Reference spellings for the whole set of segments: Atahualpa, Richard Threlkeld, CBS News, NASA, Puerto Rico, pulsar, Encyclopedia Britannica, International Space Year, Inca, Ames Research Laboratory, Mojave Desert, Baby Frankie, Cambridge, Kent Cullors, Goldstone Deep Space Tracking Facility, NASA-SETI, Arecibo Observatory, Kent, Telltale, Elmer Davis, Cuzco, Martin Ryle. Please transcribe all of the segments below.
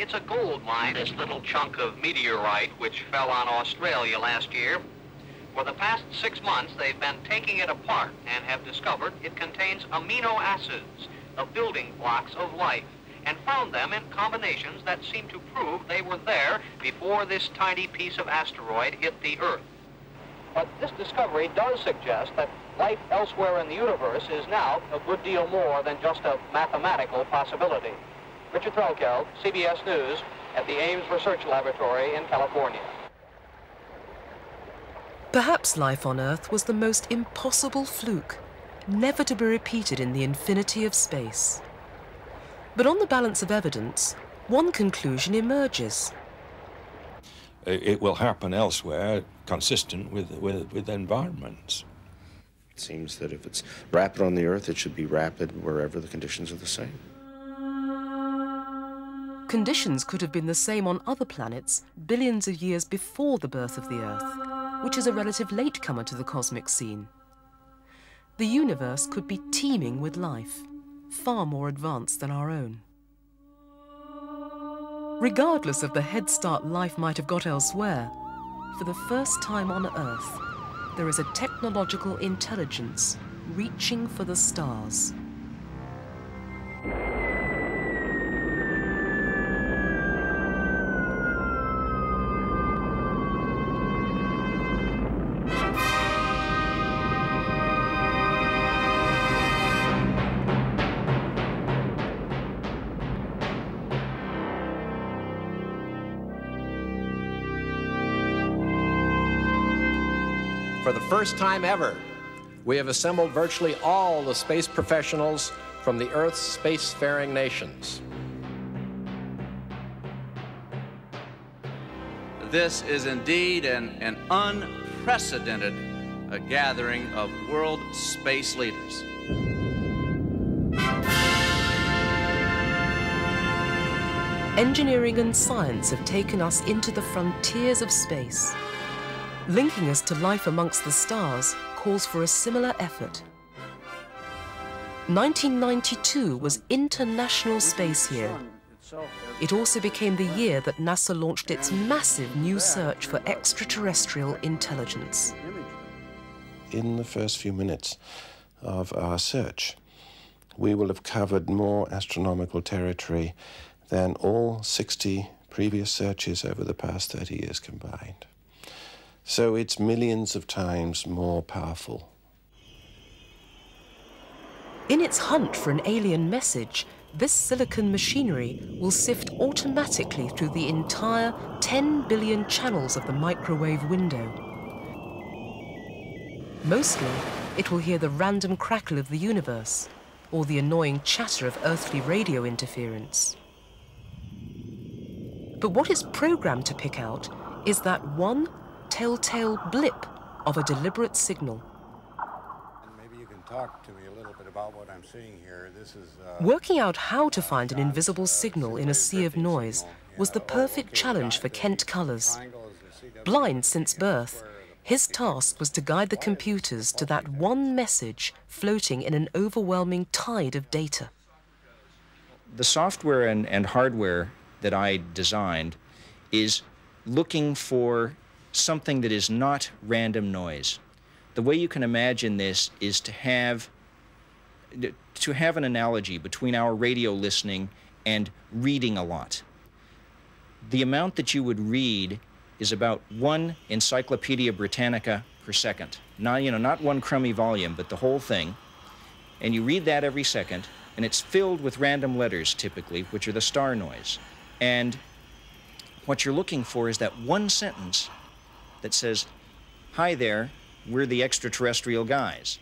It's a gold mine, this little chunk of meteorite which fell on Australia last year. For the past 6 months, they've been taking it apart and have discovered it contains amino acids, the building blocks of life, and found them in combinations that seem to prove they were there before this tiny piece of asteroid hit the Earth. But this discovery does suggest that life elsewhere in the universe is now a good deal more than just a mathematical possibility. Richard Threlkeld, CBS News, at the Ames Research Laboratory in California. Perhaps life on Earth was the most impossible fluke, never to be repeated in the infinity of space. But on the balance of evidence, one conclusion emerges. It will happen elsewhere, consistent with environments. It seems that if it's rapid on the Earth, it should be rapid wherever the conditions are the same. Conditions could have been the same on other planets billions of years before the birth of the Earth, which is a relative latecomer to the cosmic scene. The universe could be teeming with life, far more advanced than our own. Regardless of the head start life might have got elsewhere, for the first time on Earth, there is a technological intelligence reaching for the stars. For the first time ever, we have assembled virtually all the space professionals from the Earth's spacefaring nations. This is indeed an unprecedented gathering of world space leaders. Engineering and science have taken us into the frontiers of space. Linking us to life amongst the stars calls for a similar effort. 1992 was International Space Year. It also became the year that NASA launched its massive new search for extraterrestrial intelligence. In the first few minutes of our search, we will have covered more astronomical territory than all 60 previous searches over the past 30 years combined. So it's millions of times more powerful. In its hunt for an alien message, this silicon machinery will sift automatically through the entire 10 billion channels of the microwave window. Mostly, it will hear the random crackle of the universe, or the annoying chatter of earthly radio interference. But what it's programmed to pick out is that one telltale blip of a deliberate signal. Maybe you can talk to me a little bit about what I'm seeing here. This is, working out how to find an invisible signal in a sea of noise was the perfect challenge for Kent Cullors. Blind since birth, his task was to guide the computers to that one message floating in an overwhelming tide of data. The software and hardware that I designed is looking for something that is not random noise. The way you can imagine this is to have an analogy between our radio listening and reading a lot. The amount that you would read is about one Encyclopedia Britannica per second. Not, you know, not one crummy volume, but the whole thing. And you read that every second, and it's filled with random letters typically, which are the star noise. And what you're looking for is that one sentence that says, "Hi there, we're the extraterrestrial guys."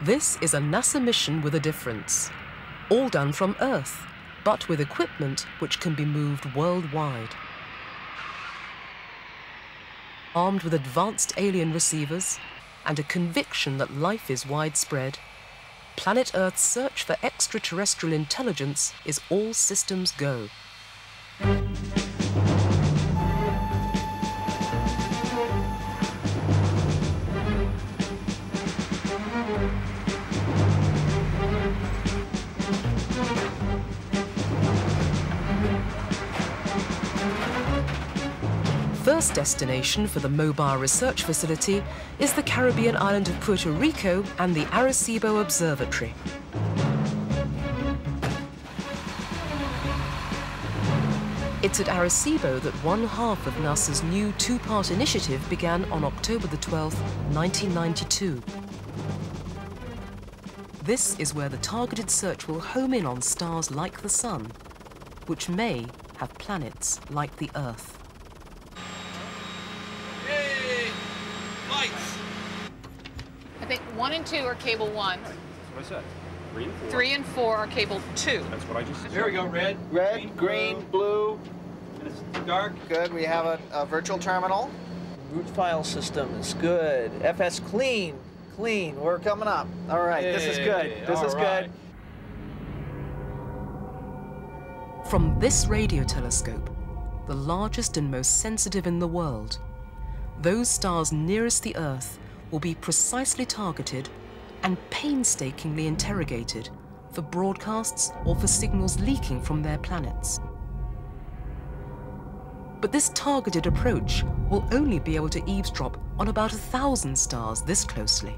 This is a NASA mission with a difference. All done from Earth, but with equipment which can be moved worldwide. Armed with advanced alien receivers and a conviction that life is widespread, Planet Earth's search for extraterrestrial intelligence is all systems go. first destination for the mobile research facility is the Caribbean island of Puerto Rico and the Arecibo Observatory. It's at Arecibo that one half of NASA's new two-part initiative began on October the 12th, 1992. This is where the targeted search will home in on stars like the Sun, which may have planets like the Earth. Yay! Lights! I think 1 and 2 are cable 1. That's what I said. 3 and 4. 3 and 4 are cable 2. That's what I just said. There we go. Red, green, blue. And it's dark. Good. We have a virtual terminal. Root file system is good. FS clean. Clean. We're coming up. All right. Yay. This is good. This is good. From this radio telescope, the largest and most sensitive in the world, those stars nearest the Earth will be precisely targeted and painstakingly interrogated for broadcasts or for signals leaking from their planets. But this targeted approach will only be able to eavesdrop on about 1,000 stars this closely.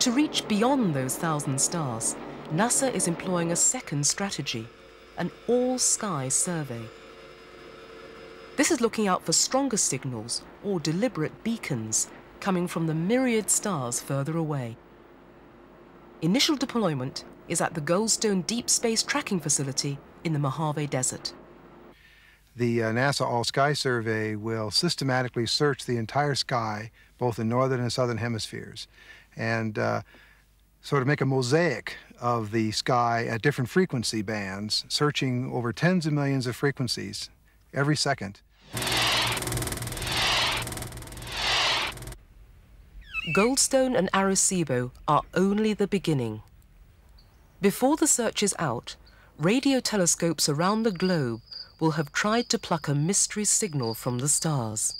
To reach beyond those 1,000 stars, NASA is employing a second strategy, an all-sky survey. This is looking out for stronger signals or deliberate beacons coming from the myriad stars further away. Initial deployment is at the Goldstone Deep Space Tracking Facility in the Mojave Desert. The NASA All-Sky Survey will systematically search the entire sky, both in northern and southern hemispheres, and sort of make a mosaic of the sky at different frequency bands, searching over tens of millions of frequencies every second. Goldstone and Arecibo are only the beginning. Before the search is out, radio telescopes around the globe will have tried to pluck a mystery signal from the stars.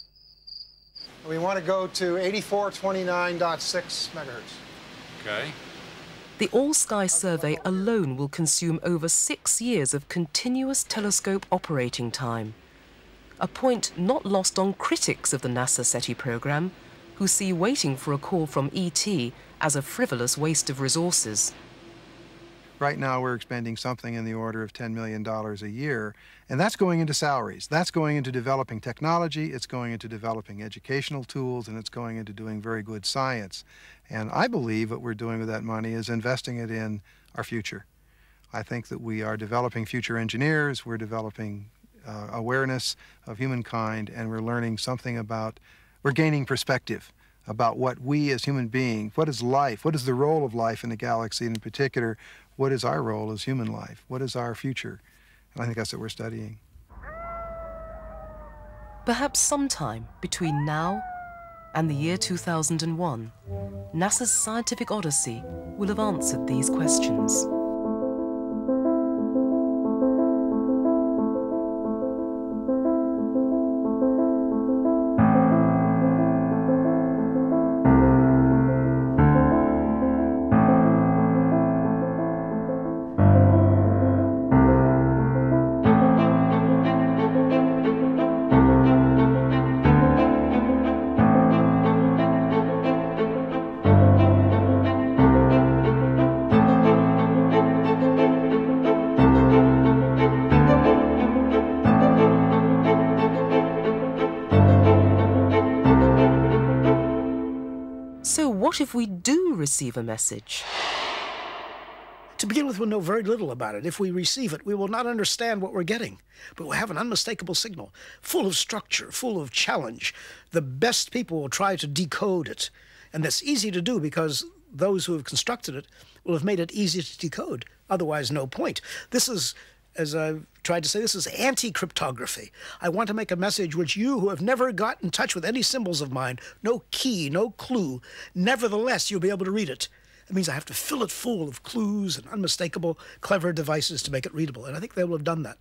We want to go to 8429.6 megahertz. Okay. The All-Sky Survey alone will consume over 6 years of continuous telescope operating time, a point not lost on critics of the NASA-SETI program, who see waiting for a call from ET as a frivolous waste of resources. Right now, we're expending something in the order of $10 million a year, and that's going into salaries. That's going into developing technology, it's going into developing educational tools, and it's going into doing very good science. And I believe what we're doing with that money is investing it in our future. I think that we are developing future engineers, we're developing awareness of humankind, and we're learning something about, we're gaining perspective about what we as human beings, what is life, what is the role of life in the galaxy, and in particular, what is our role as human life? What is our future? And I think that's what we're studying. Perhaps sometime between now and the year 2001, NASA's scientific odyssey will have answered these questions. What if we do receive a message? To begin with, we'll know very little about it. If we receive it, we will not understand what we're getting, but we'll have an unmistakable signal, full of structure, full of challenge. The best people will try to decode it, and that's easy to do because those who have constructed it will have made it easy to decode. Otherwise, no point. This is, as I've tried to say, this is anti-cryptography. I want to make a message which you, who have never got in touch with any symbols of mine, no key, no clue, nevertheless, you'll be able to read it. It means I have to fill it full of clues and unmistakable, clever devices to make it readable, and I think they will have done that.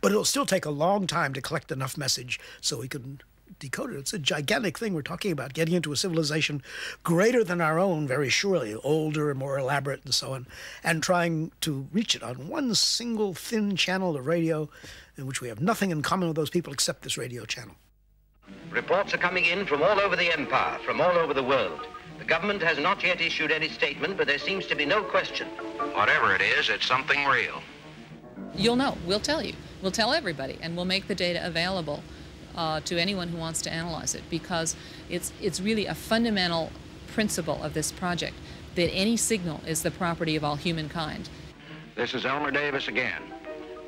But it'll still take a long time to collect enough message so we can decoded. It's a gigantic thing we're talking about, getting into a civilization greater than our own, very surely, older and more elaborate and so on, and trying to reach it on one single thin channel of radio in which we have nothing in common with those people except this radio channel. Reports are coming in from all over the empire, from all over the world. The government has not yet issued any statement, but there seems to be no question. Whatever it is, it's something real. You'll know. We'll tell you. We'll tell everybody, and we'll make the data available to anyone who wants to analyze it, because it's really a fundamental principle of this project that any signal is the property of all humankind. This is Elmer Davis again.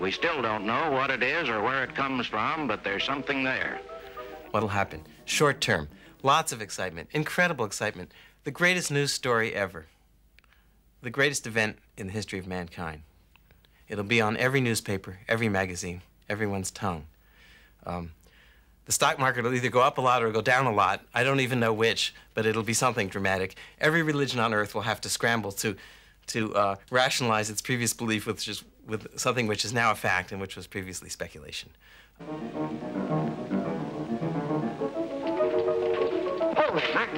We still don't know what it is or where it comes from, but there's something there. What'll happen? Short term. Lots of excitement. Incredible excitement. The greatest news story ever. The greatest event in the history of mankind. It'll be on every newspaper, every magazine, everyone's tongue. The stock market will either go up a lot or go down a lot. I don't even know which, but it'll be something dramatic. Every religion on earth will have to scramble to rationalize its previous belief with something which is now a fact and which was previously speculation. Hold it, Mac.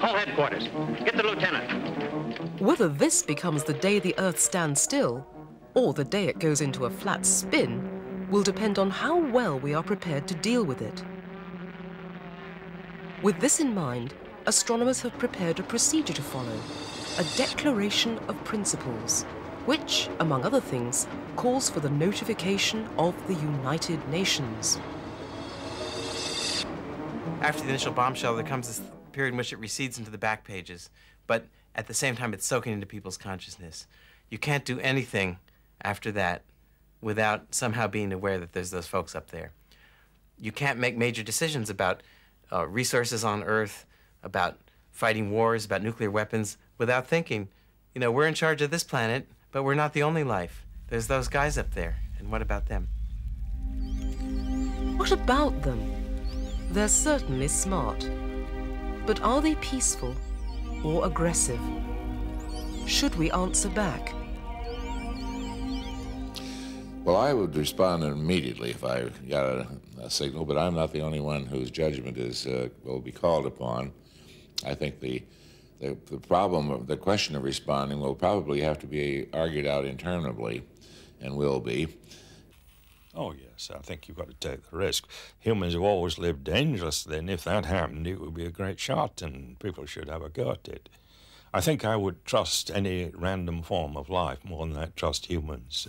Call headquarters. Get the lieutenant. Whether this becomes the day the Earth stands still, or the day it goes into a flat spin, will depend on how well we are prepared to deal with it. With this in mind, astronomers have prepared a procedure to follow, a declaration of principles, which, among other things, calls for the notification of the United Nations. After the initial bombshell, there comes this period in which it recedes into the back pages, but at the same time, it's soaking into people's consciousness. You can't do anything after that without somehow being aware that there's those folks up there. You can't make major decisions about resources on Earth, about fighting wars, about nuclear weapons, without thinking, you know, we're in charge of this planet, but we're not the only life. There's those guys up there, and what about them? What about them? They're certainly smart, but are they peaceful or aggressive? Should we answer back? Well, I would respond immediately if I got a signal, but I'm not the only one whose judgment is will be called upon. I think the problem of the question of responding will probably have to be argued out interminably, and will be. Oh, yes, I think you've got to take the risk. Humans have always lived dangerously, and if that happened, it would be a great shot, and people should have a go at it. I think I would trust any random form of life more than I trust humans.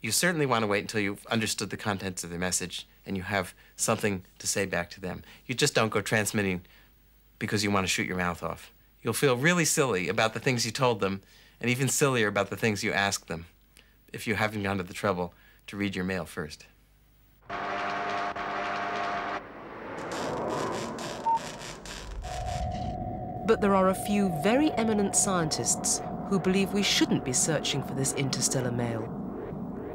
You certainly want to wait until you've understood the contents of the message and you have something to say back to them. You just don't go transmitting because you want to shoot your mouth off. You'll feel really silly about the things you told them, and even sillier about the things you asked them, if you haven't gone to the trouble to read your mail first. But there are a few very eminent scientists who believe we shouldn't be searching for this interstellar mail.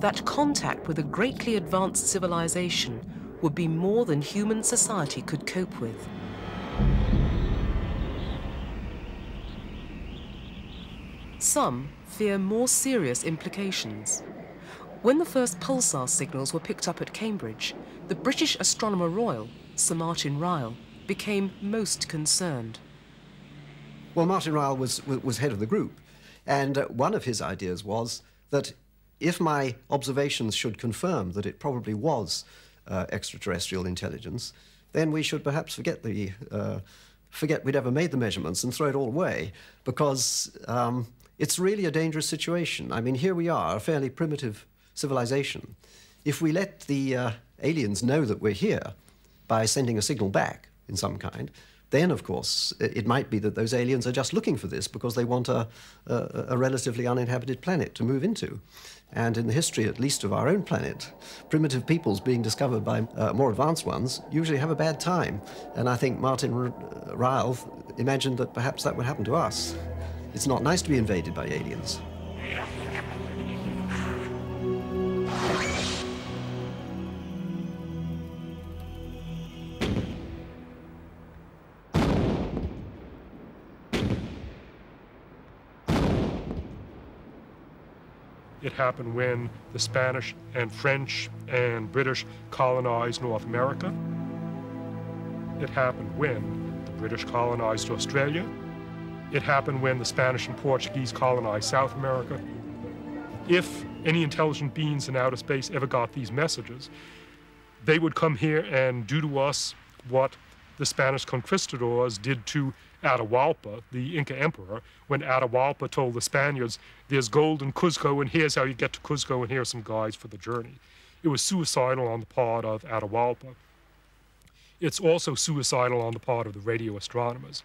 That contact with a greatly advanced civilization would be more than human society could cope with. Some fear more serious implications. When the first pulsar signals were picked up at Cambridge, the British Astronomer Royal, Sir Martin Ryle, became most concerned. Well, Martin Ryle was head of the group, and one of his ideas was that if my observations should confirm that it probably was extraterrestrial intelligence, then we should perhaps forget the forget we'd ever made the measurements and throw it all away, because it's really a dangerous situation. I mean, here we are, a fairly primitive civilization. If we let the aliens know that we're here by sending a signal back in some kind, then, of course, it might be that those aliens are just looking for this because they want a relatively uninhabited planet to move into. And in the history, at least, of our own planet, primitive peoples being discovered by more advanced ones usually have a bad time. And I think Martin Ryle imagined that perhaps that would happen to us. It's not nice to be invaded by aliens. It happened when the Spanish and French and British colonized North America. It happened when the British colonized Australia. It happened when the Spanish and Portuguese colonized South America. If any intelligent beings in outer space ever got these messages, they would come here and do to us what the Spanish conquistadors did to Atahualpa, the Inca emperor, when Atahualpa told the Spaniards, there's gold in Cuzco, and here's how you get to Cuzco, and here's some guides for the journey. It was suicidal on the part of Atahualpa. It's also suicidal on the part of the radio astronomers.